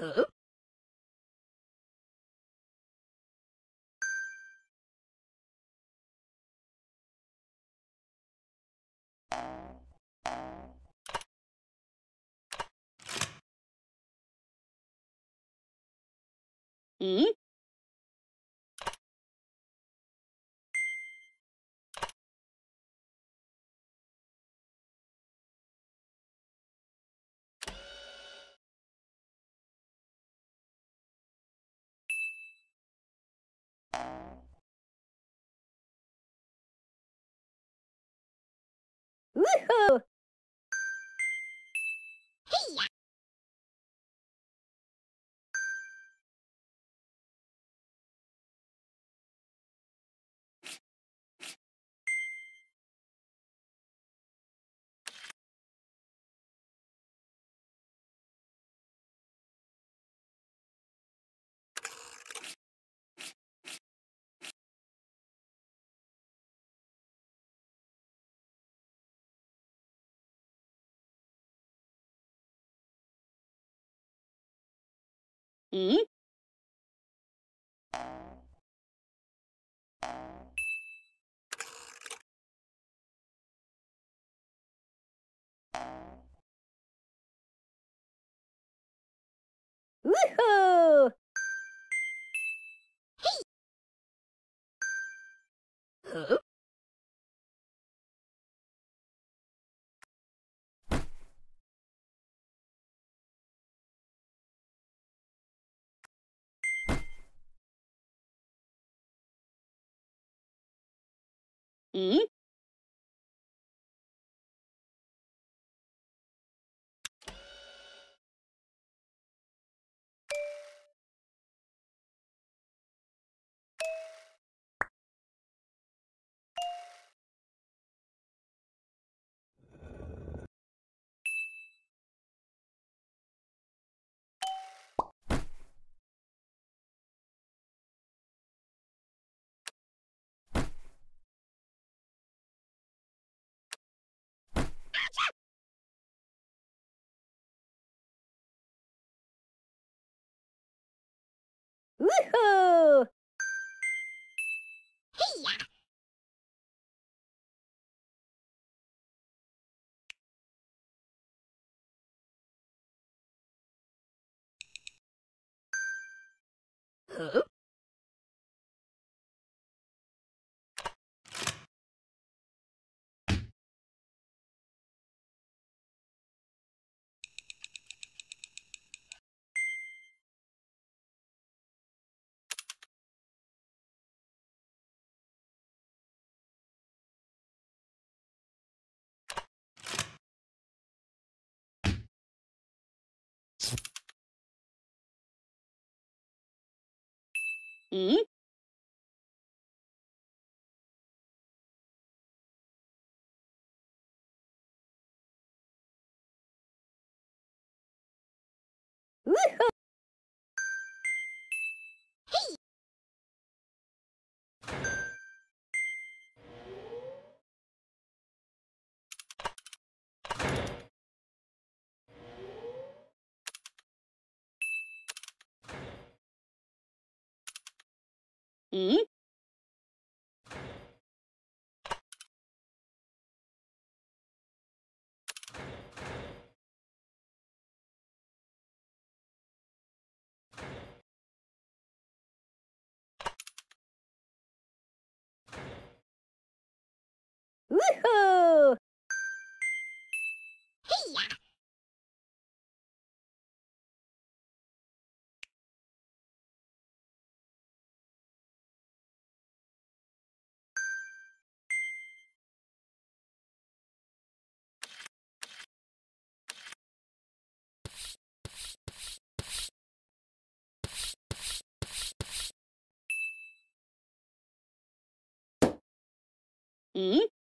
Hello? Hmm? Woohoo! Hey! Hmm? Woohoo! Hey! Huh? Hmm? Woohoo! Hey-ya! Huh? Hmm? Woohoo! Hey! Hmm? Woohoo! Hey-ya! Hmm?